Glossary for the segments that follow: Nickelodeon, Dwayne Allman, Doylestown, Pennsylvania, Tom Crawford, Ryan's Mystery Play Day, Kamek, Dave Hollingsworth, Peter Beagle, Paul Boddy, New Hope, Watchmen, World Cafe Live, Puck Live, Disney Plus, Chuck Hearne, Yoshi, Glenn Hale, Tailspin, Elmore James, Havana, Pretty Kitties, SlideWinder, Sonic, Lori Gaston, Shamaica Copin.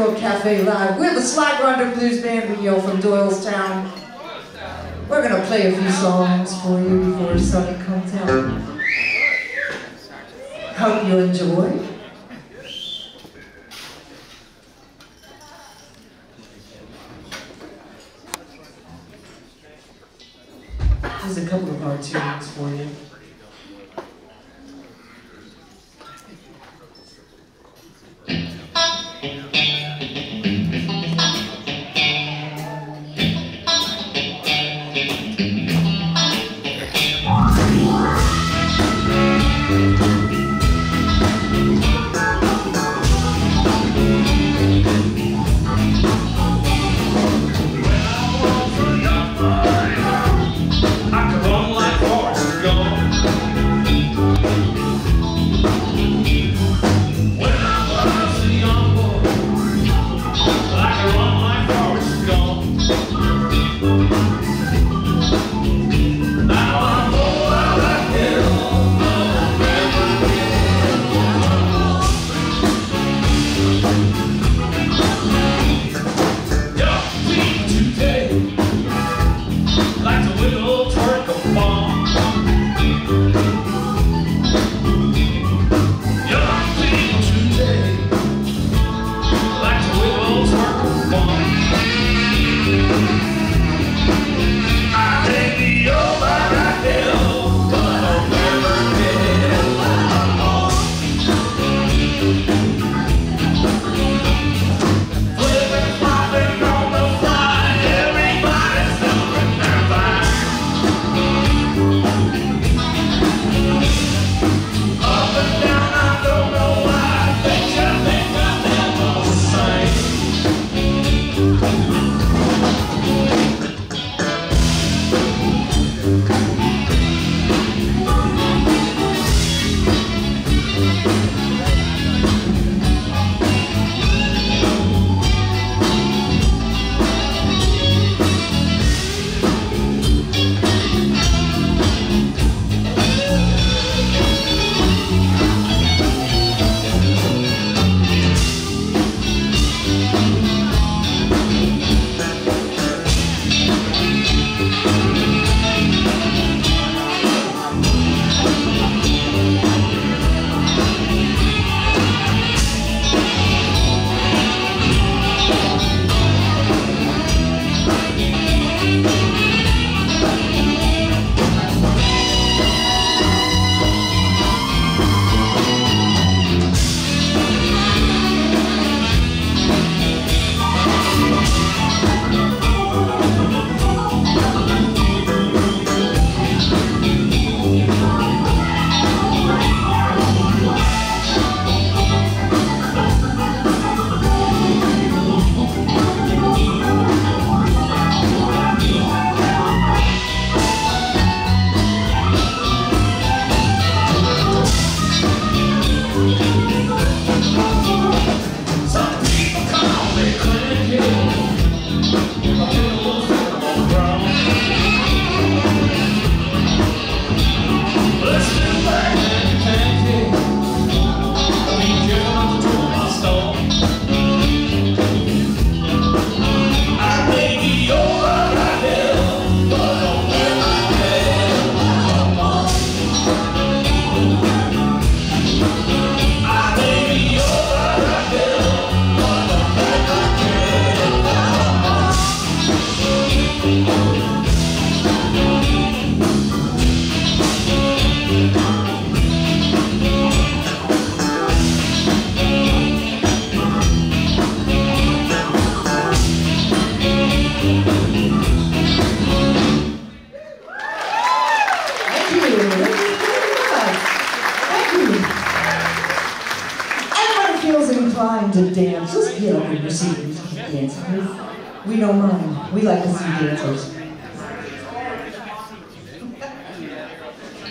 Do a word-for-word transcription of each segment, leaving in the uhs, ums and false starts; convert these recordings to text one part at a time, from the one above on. World Cafe Live. We're the SlideWinder Blues Band. We yell from Doylestown. We're going to play a few songs for you before Sunny comes out. Hope you enjoy. There's a couple of our tunes for you.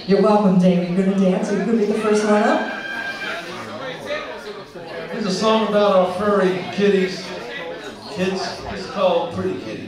You're welcome, Dave. You're going to dance? Are you going to be the first one up? There's a song about our furry kitties. Kids, it's called Pretty Kitties.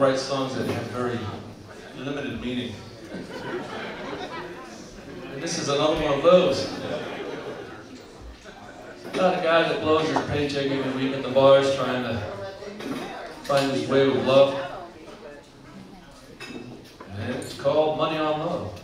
write songs that have very limited meaning. And this is another one of those. Not a guy that blows your paycheck every week at the bars trying to find his way with love. And it's called Money on Love.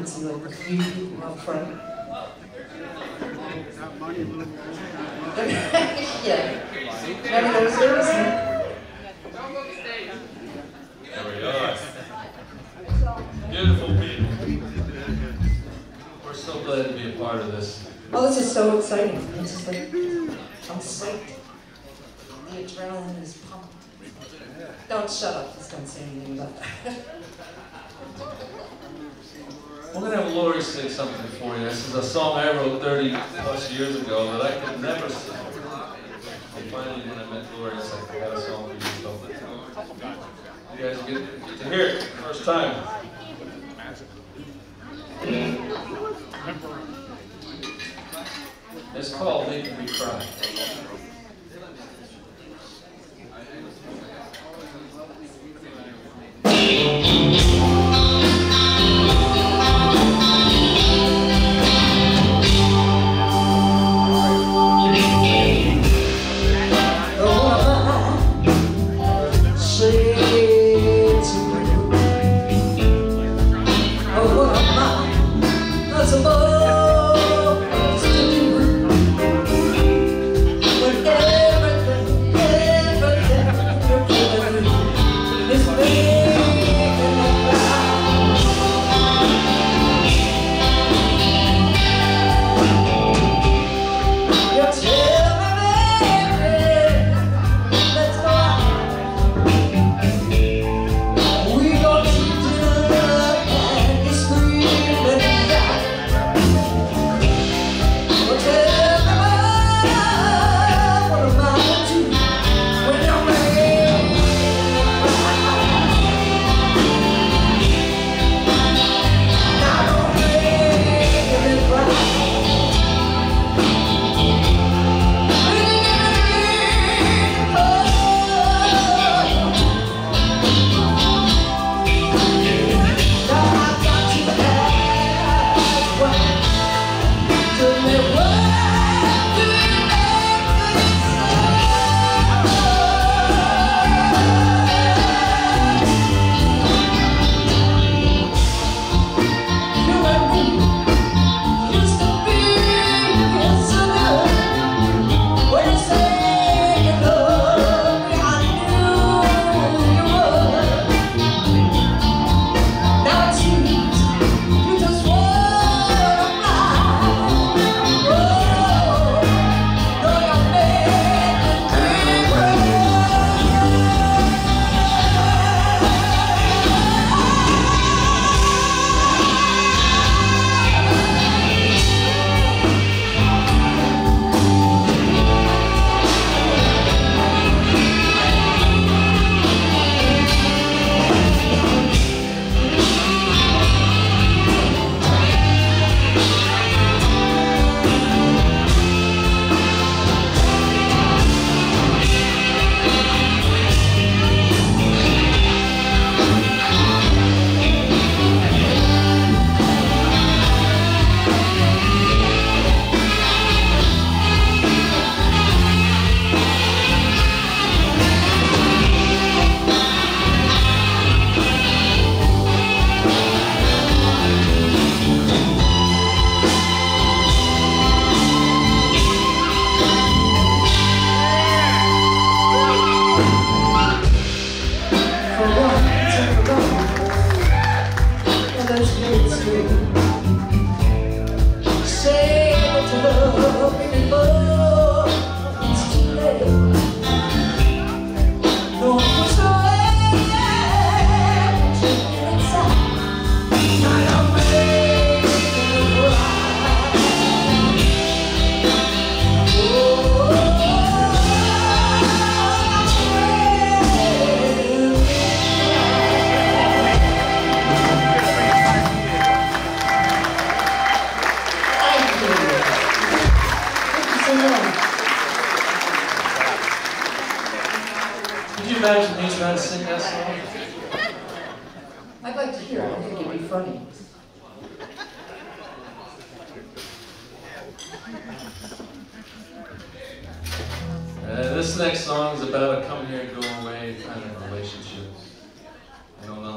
happens in like you up front. Yeah. None of those services. Don't look at stage. There we are. Beautiful people. We're so glad to be a part of this. Oh, this is so exciting. I'm just like, I'm psyched. The adrenaline is pumped. Don't shut up. Just don't say anything about that. We're going to have Lori sing something for you. This is a song I wrote thirty plus years ago that I could never sing. And finally, when I met Lori, I said, I got a song for you. So you guys get, get to hear it for the first time. It's called Making Me Cry. None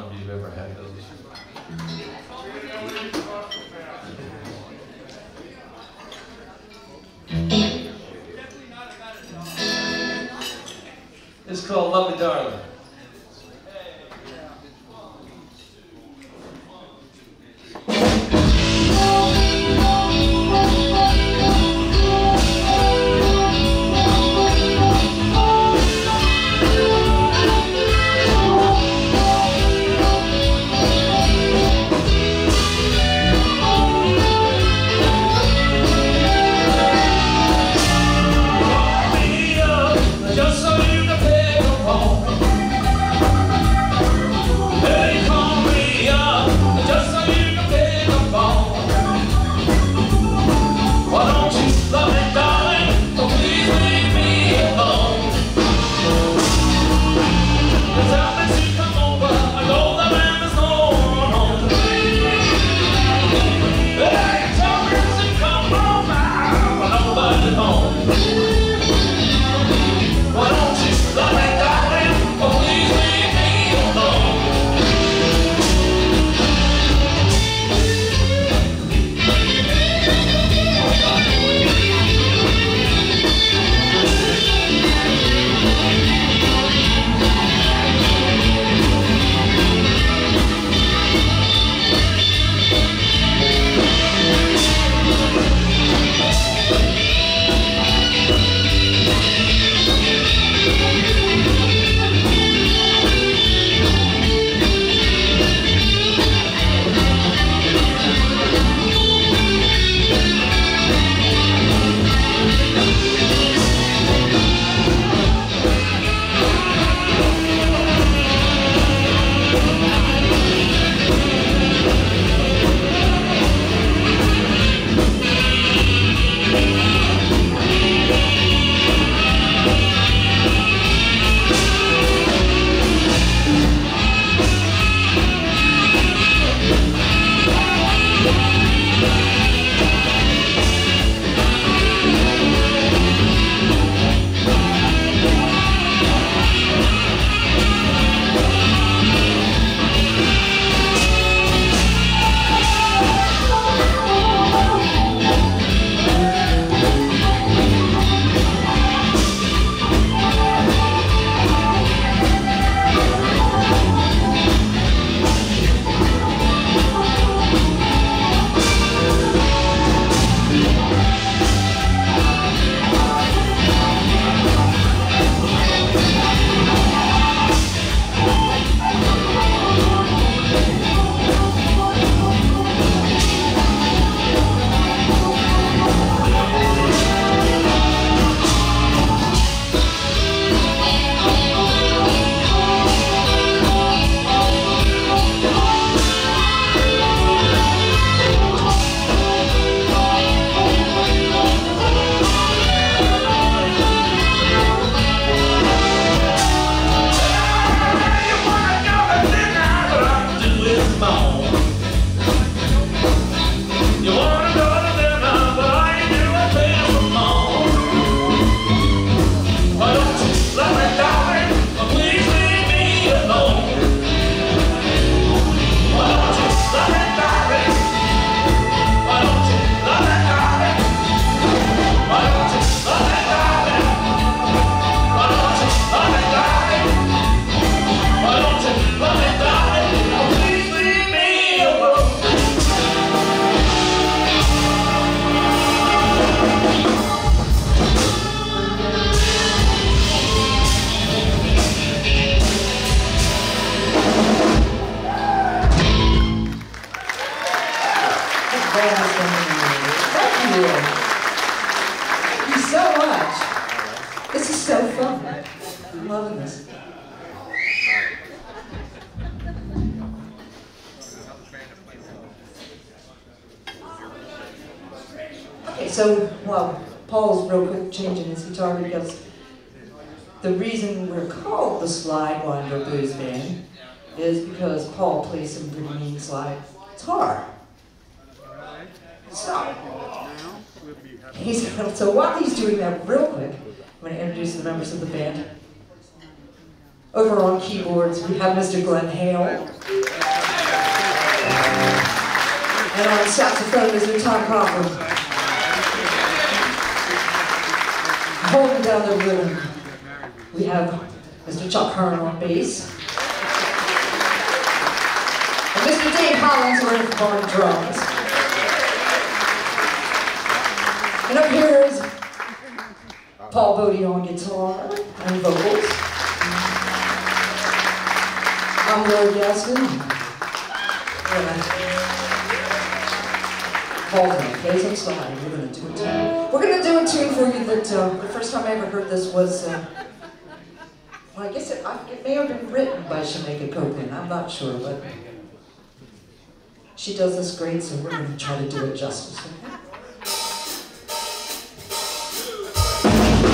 of you have ever had those. It's called Love Me Darling. Mister Glenn Hale. Uh, and on saxophone, Mister Tom Crawford. Holding down the room, we have Mister Chuck Hearne on bass, and Mister Dave Hollingsworth on drums. And up here is Paul Boddy on guitar and vocals. I'm Lori Gaston. Paul plays on slide. We're gonna do a tune. We're gonna do a tune for you that uh, the first time I ever heard this was, uh, well, I guess it, I, it may have been written by Shamaica Copin. I'm not sure, but she does this great, so we're gonna try to do it justice. Okay?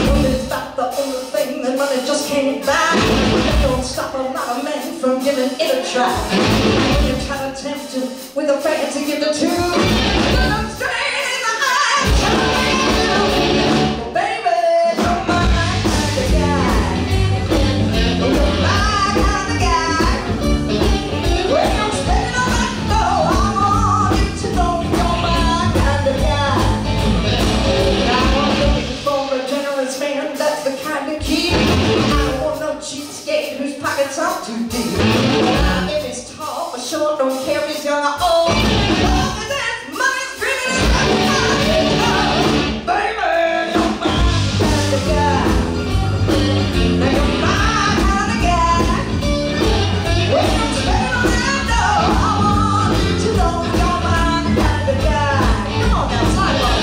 Money's about the only thing that money just can't buy. It don't stop a lot of men from giving it a try. Kind of tempted with a fancy gift or two, but I'm straight in the eye trying to, baby, you're my kind of guy, you're my kind of guy. When I'm spinning on that door, I want you to know you're my kind of guy. I'm looking for a generous man, that's the kind of key. I don't want no cheapskate whose pockets are too deep. Sure, don't care if he's young or old. Love is that money's green and money's gold. Baby, you're my kind of guy. Now you're my kind of guy. When you turn around, oh, I want you to know you're my kind of guy. Come on now, slide along.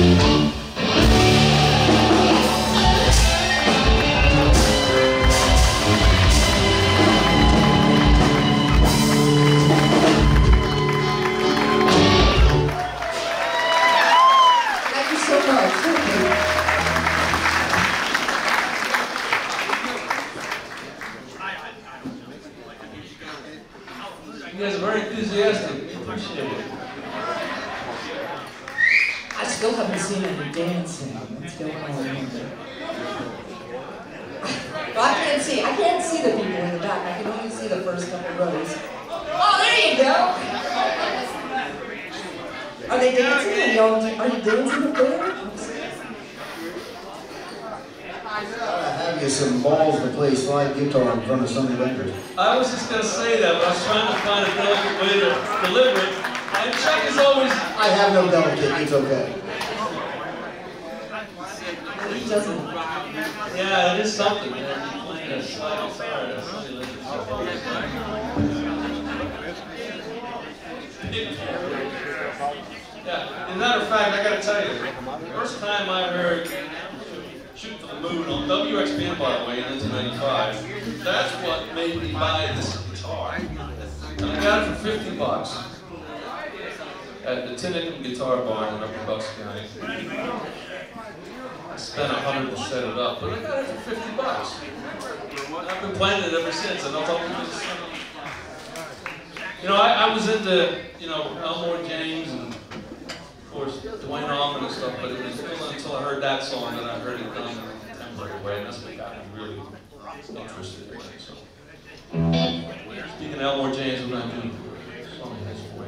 And I'll talk about this. You know, I, I was into, you know, Elmore James and, of course, Dwayne Allman and stuff, but it was until I heard that song that I heard it done in a contemporary way, and that's what got me really interested in it. So, speaking of Elmore James, I'm not doing a song in his way.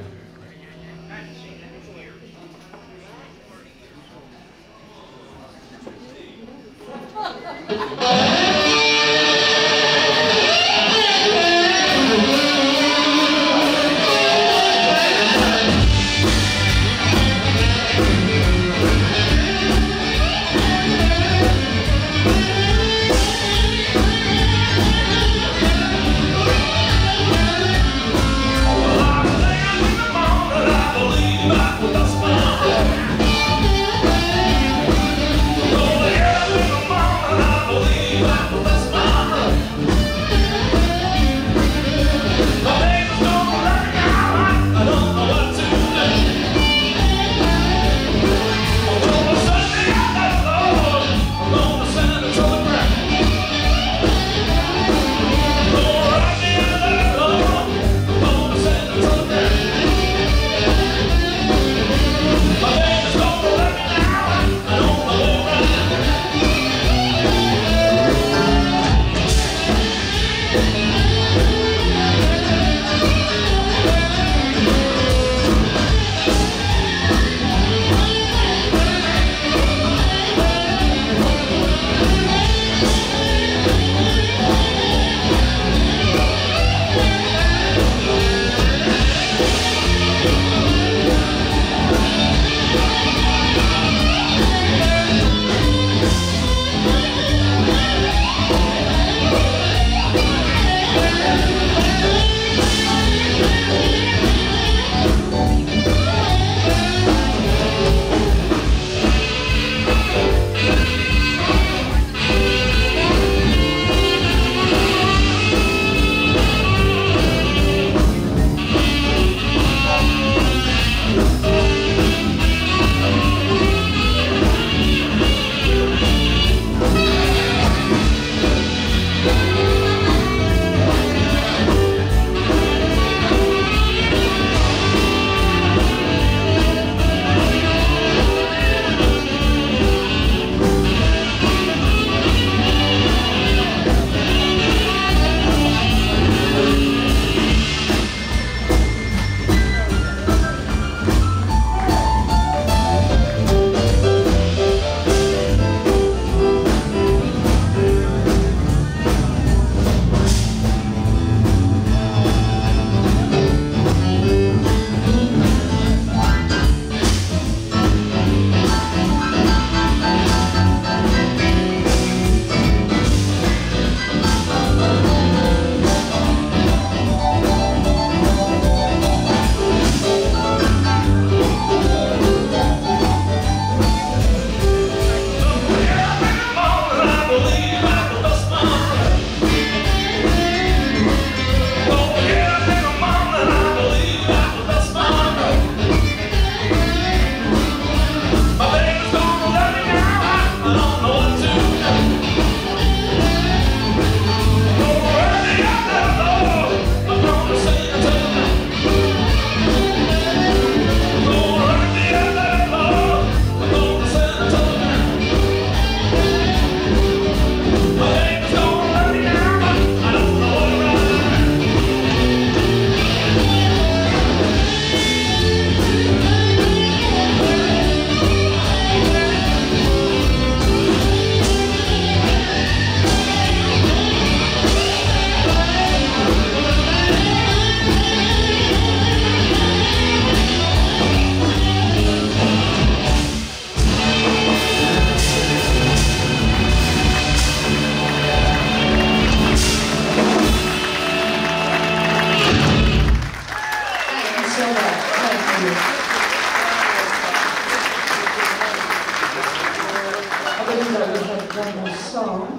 one more song.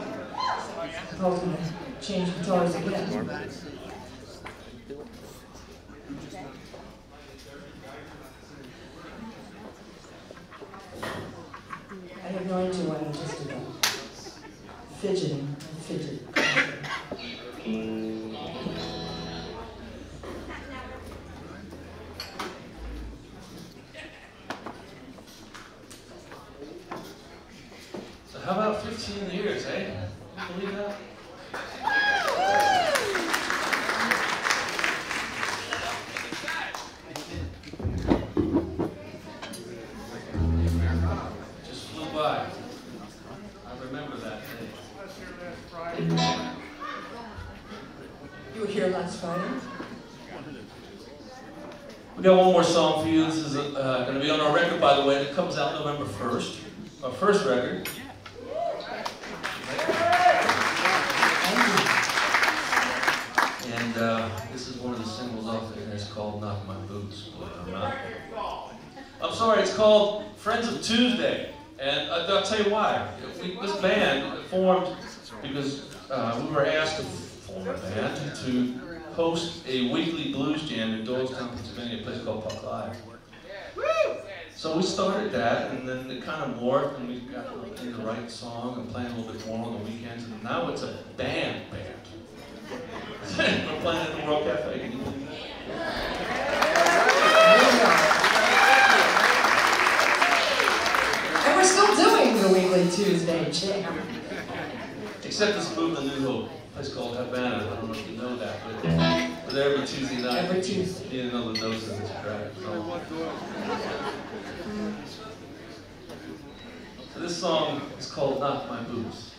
Hope we change guitars again. I have no idea what I'm just about. Fidgeting, fidgeting. How about fifteen years, eh? Can you believe that? Just flew by. I remember that day. You were here last Friday? We got one more song for you. This is uh, going to be on our record, by the way. It comes out November first. Our first record. And uh, this is one of the singles off there, and it's called Knock My Boots. I'm, not... I'm sorry, it's called Friends of Tuesday. And I'll tell you why. We, this band formed because uh, we were asked to form a band to host a weekly blues jam in Doylestown, Pennsylvania, a place called Puck Live. So we started that, and then it kind of morphed, and we got into the right song and playing a little bit more on the weekends. And now it's a band band. We're playing at the World Cafe. Can you believe that? Yeah. And we're still doing the weekly Tuesday jam. Except it's moved to New Hope, a place called Havana. I don't know if you know that, but it's every Tuesday night. Every Tuesday. You didn't know the doses is correct. So this song is called Knock My Boots.